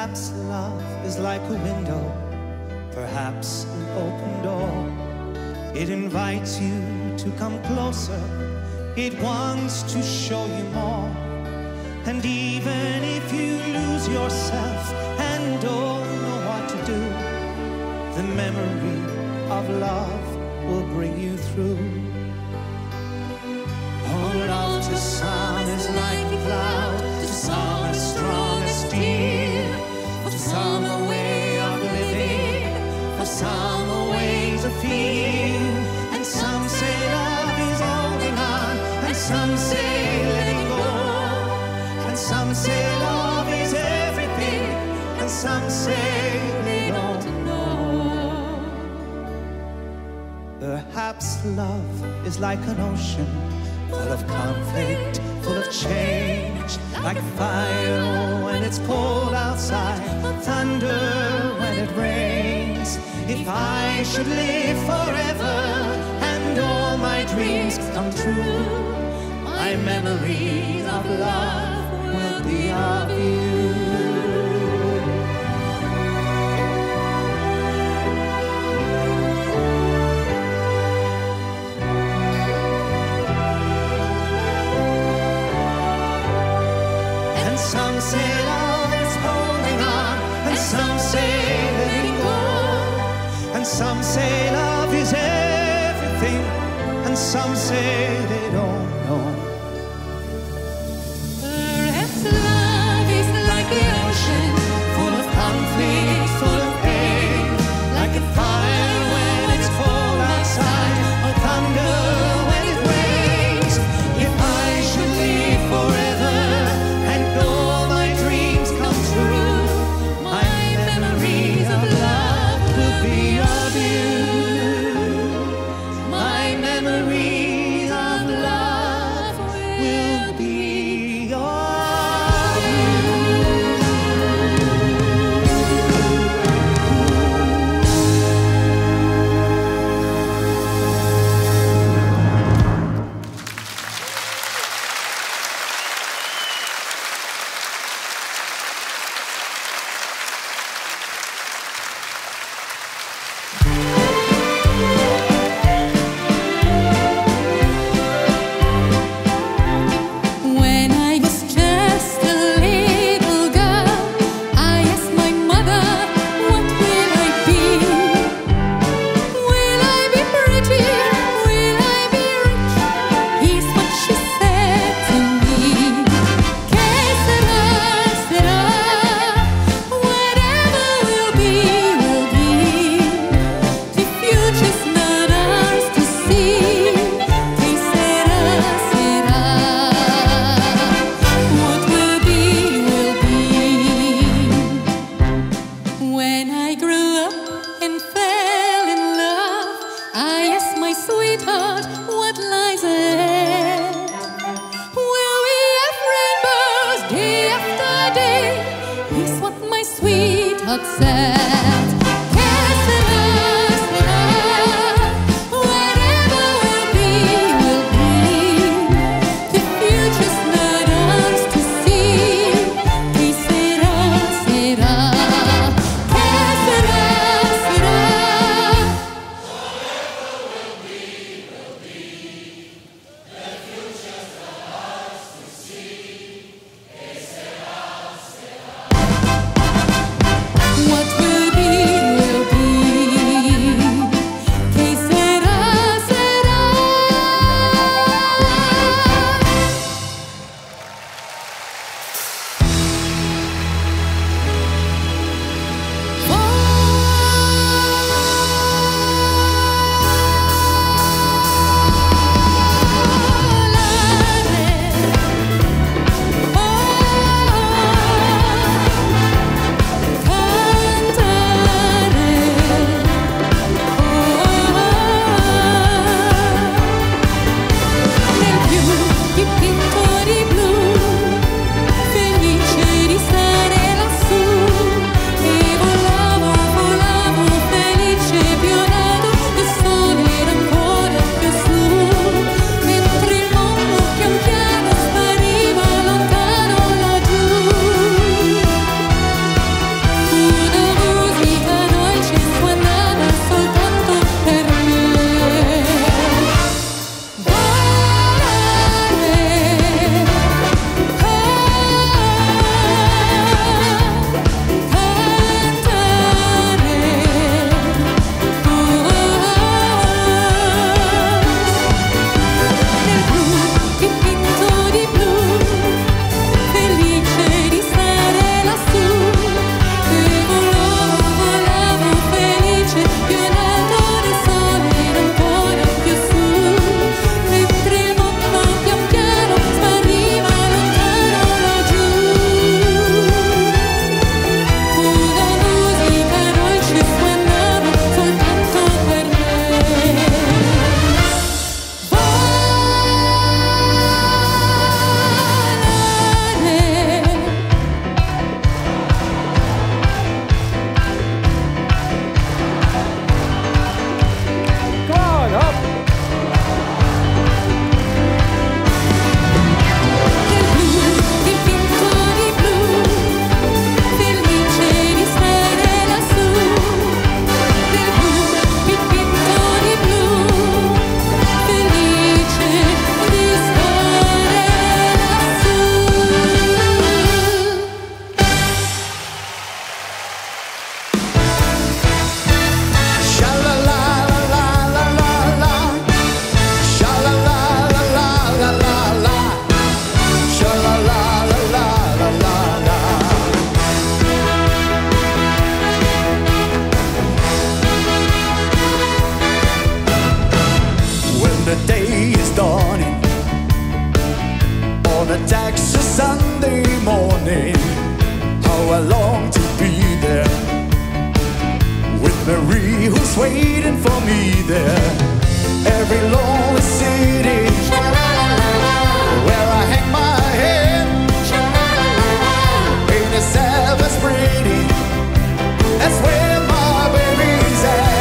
Perhaps love is like a window, perhaps an open door. It invites you to come closer, it wants to show you more. And even if you lose yourself and don't know what to do, the memory of love will bring you through. Oh, love to some is like a cloud, to some as strong as steel. For some a way of living, for some a way to feel. And some say love is holding on, and some say letting go. And some say love is everything, and some say they don't know. Perhaps love is like an ocean, full of conflict, full of change. Like fire when it's cold outside, thunder when it rains. If I should live forever and all my dreams come true, my memories of love will be of you. Some say love is holding on, and some say letting go. And some say love is everything, and some say they don't know. Perhaps love is like the ocean, full of conflict, full of pain. Like a fire when it's cold outside, or thunder when it rains. If I should live forever, what will be. the day is dawning on a Texas Sunday morning. How I long to be there with Marie, who's waiting for me there. Every lonely city where I hang my head, 87's pretty, that's where my baby's at.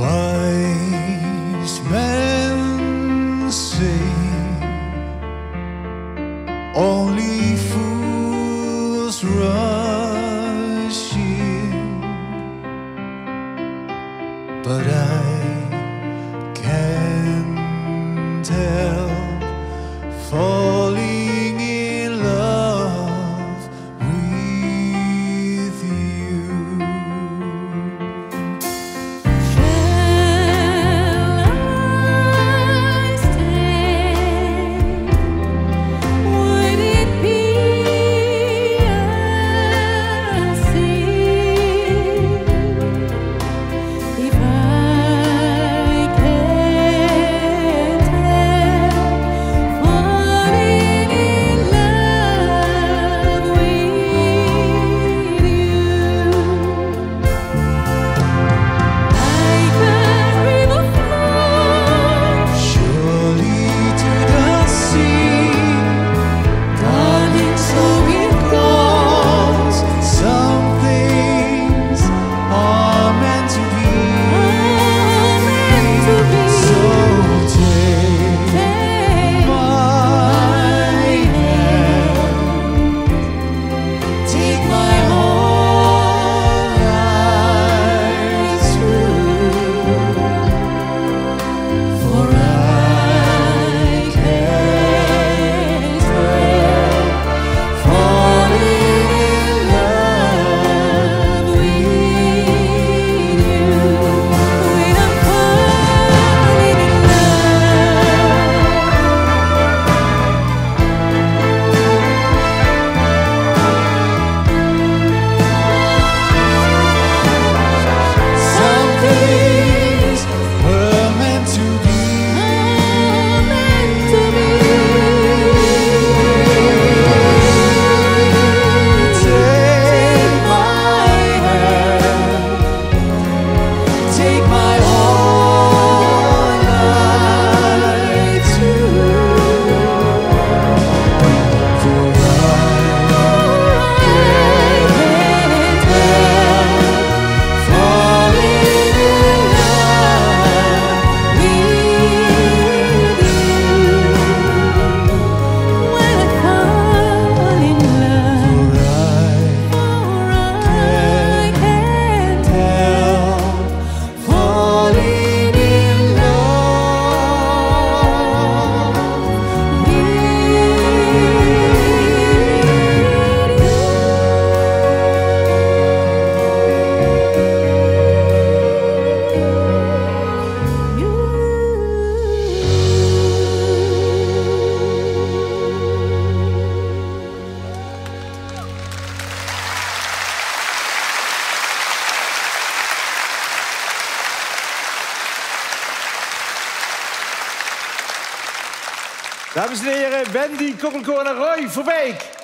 Wise men say Only fools rush in, but I can't help falling in love with you. Shall I stay? Dames en heren, Wendy Kokkelkoren en Roy voor Beek.